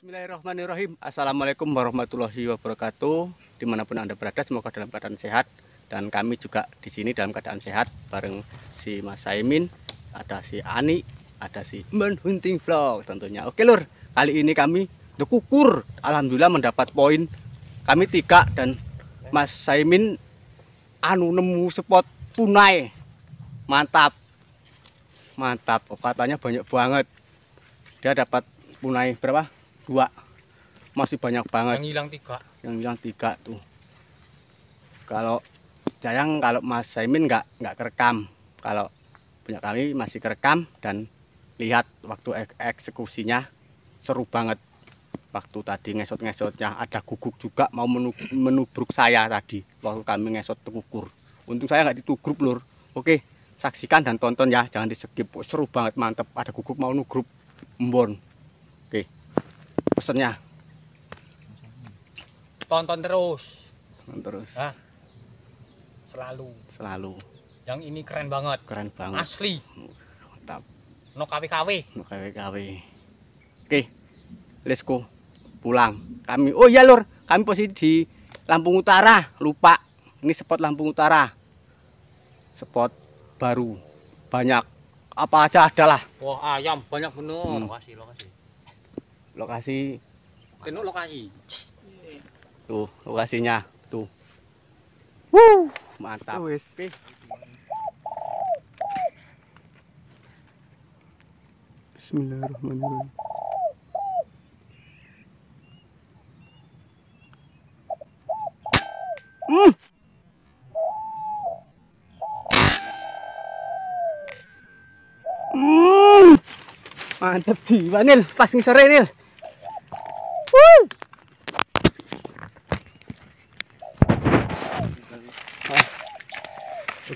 Bismillahirrahmanirrahim. Assalamualaikum warahmatullahi wabarakatuh. Dimanapun Anda berada, semoga dalam keadaan sehat. Dan kami juga di sini dalam keadaan sehat bareng si Mas Saimin, ada si Ani, ada si Menhunting Vlog tentunya. Oke lur, kali ini kami Tekukur, alhamdulillah mendapat poin. Kami 3 dan Mas Saimin nemu spot Punai. Mantap. Mantap, katanya banyak banget. Dia dapat Punai berapa? 2. Masih banyak banget. Yang hilang 3. Yang hilang 3 tuh. Kalau sayang kalau Mas Saimin nggak kerekam. Kalau punya kami masih kerekam dan lihat waktu eksekusinya seru banget. Waktu tadi ngesot-ngesotnya ada guguk juga mau menubruk saya tadi waktu kami ngesot Tekukur. Untung saya nggak ditugruk lur. Oke, saksikan dan tonton ya, jangan di-skip. Seru banget, mantep. Ada guguk mau nugruk embon. Oke. Pesennya tonton terus Hah? selalu yang ini keren banget asli, mantap. No KW. Oke, let's go pulang kami. Oh iya lur, kami posisi di Lampung Utara, lupa ini spot Lampung Utara, spot baru, banyak apa aja adalah. Wah, ayam banyak bener. Lokasi. Tuh, lokasinya tuh. Wuh, mantap. Oke. Bismillahirrahmanirrahim. Mantap jiwa Nil, pas ngisore Nil.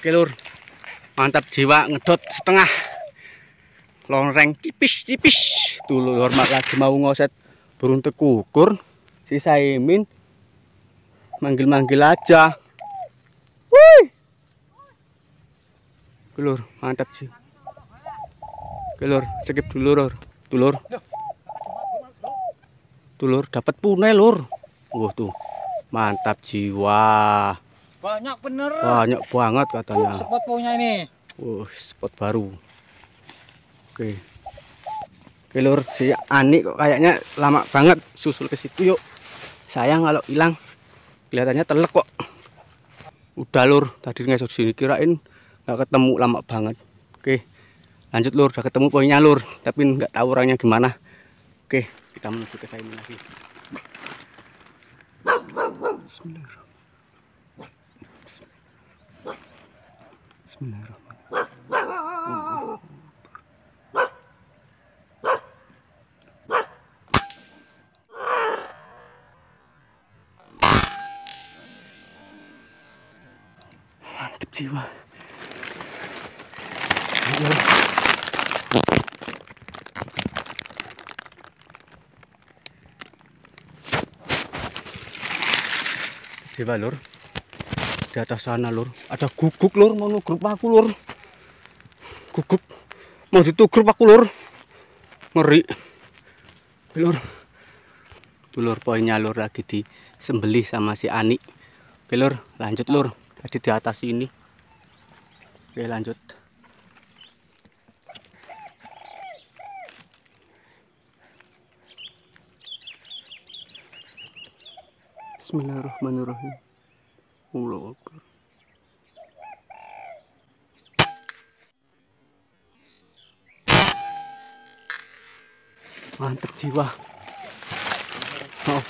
Oke lur, mantap jiwa, ngedot setengah, longreng tipis-tipis tuh lur. Lagi mau ngoset burung Tekukur, si Saimin manggil-manggil aja. Wih, lur mantap jiwa. Oke lur, skip dulu lur. Tulur dapat Punai lur. Wah tuh, mantap jiwa. Banyak bener. Banyak banget katanya. Spot punya ini. Spot baru. Oke. Oke lur, si Ani kok kayaknya lama banget susul ke situ yuk. Sayang kalau hilang. Kelihatannya telek kok. Udah lur, tadi ngesot sini kirain nggak ketemu, lama banget. Oke. Lanjut lur, udah ketemu poinnya lur, tapi nggak tahu orangnya gimana. Oke, kita menuju ke Saimin lagi. Bismillahirrahmanirrahim. Bismillahirrahmanirrahim. Mantap jiwa. Jiwa lur. Di atas sana lur, ada guguk lur, mau nugruk aku lur. Guguk mau ditugruk aku lur. Ngeri lur. Dulur poinnya lur lagi disembelih sama si Ani. Oke lur, lanjut lur, tadi di atas ini. Oke lanjut. Bismillahirrahmanirrahim. Ulo. Mantap jiwa. Oh.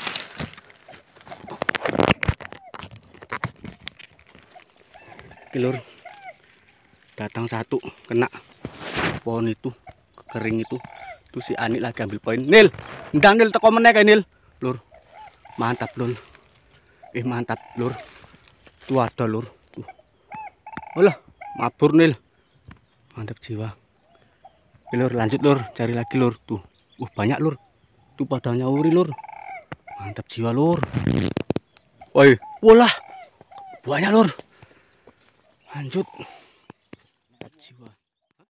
Kilur. Datang satu kena pohon itu, kering itu. Tuh si Ani lagi ambil poin. Nil, ndang Nil teko meneh kae Nil. Lur. Mantap lur. Mantap lur. Tuh ada lur. Alah, mabur Nil. Mantap jiwa. Oke lur, lanjut lur, cari lagi lur. Tuh. Banyak lur. Tuh pada nyauri lur. Mantap jiwa lur. Woi, walah. Banyak lur. Lanjut. Mantap jiwa.